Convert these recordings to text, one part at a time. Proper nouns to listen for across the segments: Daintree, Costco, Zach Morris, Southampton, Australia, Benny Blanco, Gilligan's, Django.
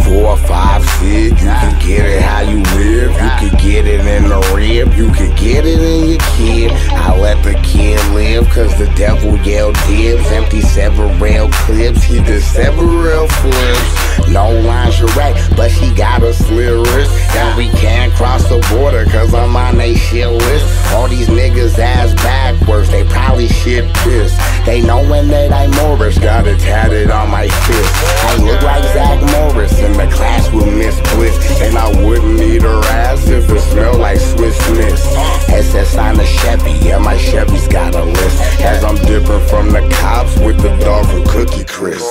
4, 5, 6, you can get it how you live. You can get it in the rib, you can get it in your kid. I let the kid live, cause the devil yelled dibs. Empty several clips, he did several flips. No lingerie, but she got a slit wrist. And we can't cross the border, cause I'm on they shit list. All these niggas ass backwards, they probably shit pissed. They knowin' that I'm Morris, got it tatted on my fist. I look like Zach Morris in the class with Miss Bliss. And I wouldn't eat her ass if it smelled like Swiss Miss. SS on a Chevy, yeah, my Chevy's got a list. As I'm dipping from the cops with the dog from Cookie Crisp.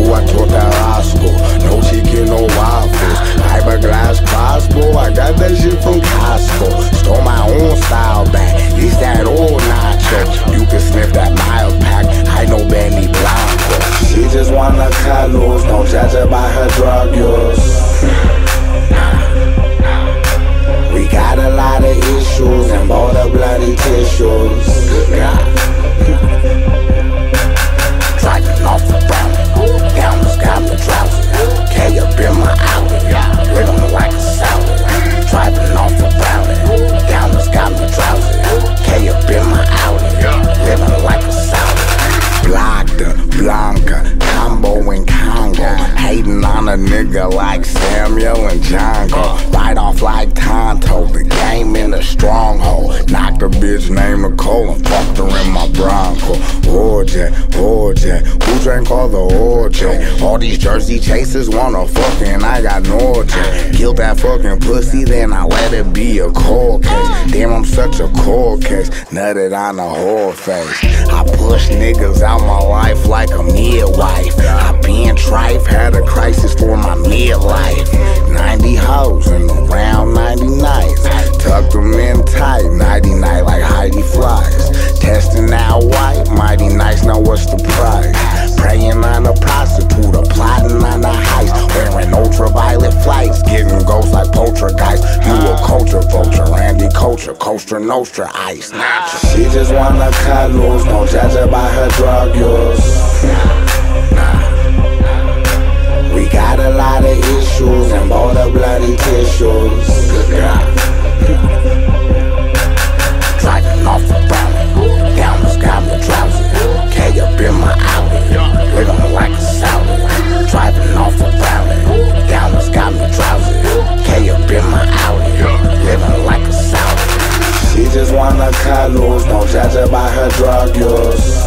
Ooh, I told that Roscoe, no chicken, no waffles. Fiberglass crossbow, I got that shit from Costco. Stole my own style back, it's that old nacho. You can sniff that mild pack, I know Benny Blanco. She just wanna cut loose, don't judge her by her drug use. We got a lot of issues and both the bloody tissues. Driving off the brown, down the sky for drowsy. K up in my alley, rhythm like a salad. Driving off the brown, down the sky for drowsy. K up in my alley, living like a salad. Blada, Blanca, Combo and Congo. Hating on a nigga like Samuel and Django. Light off like Tonto, the game in a stronghold. Knocked a bitch named Nicole and fucked her in my Bronco. OJ, who drank all the OJ? All these Jersey chasers wanna fuckin', I got OJ. Killed that fucking pussy, then I let it be a cold case. Damn, I'm such a cold case, nutted on a whole face. I push niggas out my life like a midwife. I been trife, had a crisis for my midlife. 90 hoes and around 90 nights. Tucked them in tight, 90 night like Heidi Flies. Testing out white, mighty nice, now what's the price? Praying on a prostitute, or plotting on a heist. Wearing ultraviolet flights, getting ghosts like poltergeist. You a culture vulture, Andy Culture, Coaster Nostra ice. She just wanna cut loose, don't judge her by her drug use. We got a lot of issues and all the bloody tissues. Driving off the brownie, down the sky with drowsy. K up in my alley, living like a salad. Driving off the brownie, down the sky with drowsy. K up in my alley, living like a salad. She just wanna cut loose, don't judge her by her drug use.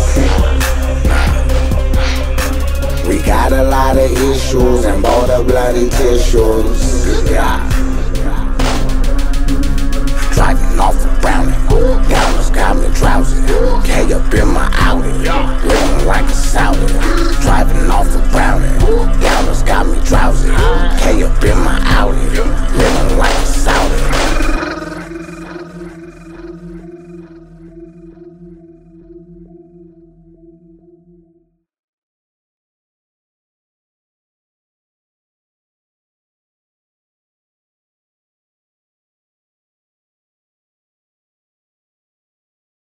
We got a lot of issues and all the bloody tissues.